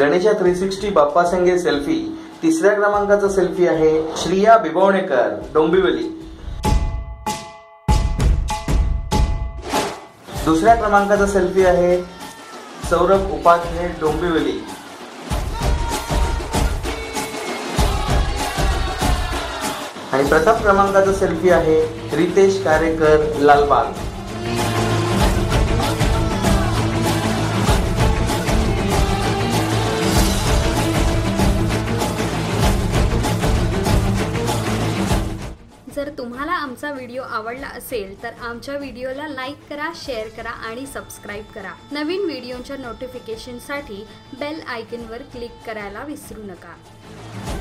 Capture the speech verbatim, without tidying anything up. Ganesha three sixty बाप्पा संगे selfie. तिसऱ्या क्रमांकाचा सेल्फी आहे श्रिया बिबोणेकर, डोंबिवली। दुसऱ्या क्रमांकाचा सेल्फी आहे सौरभ उपाद, डोंबिवली। आणि प्रथम क्रमांकाचा सेल्फी आहे रितेश कारेकर, लालबाग। जर तुम्हाला आमचा व्हिडिओ आवडला असेल तर आमच्या व्हिडिओला लाईक करा, शेअर करा आणि सबस्क्राईब करा। नवीन व्हिडिओंच्या नोटिफिकेशनसाठी बेल आयकॉनवर क्लिक करायला विसरू नका।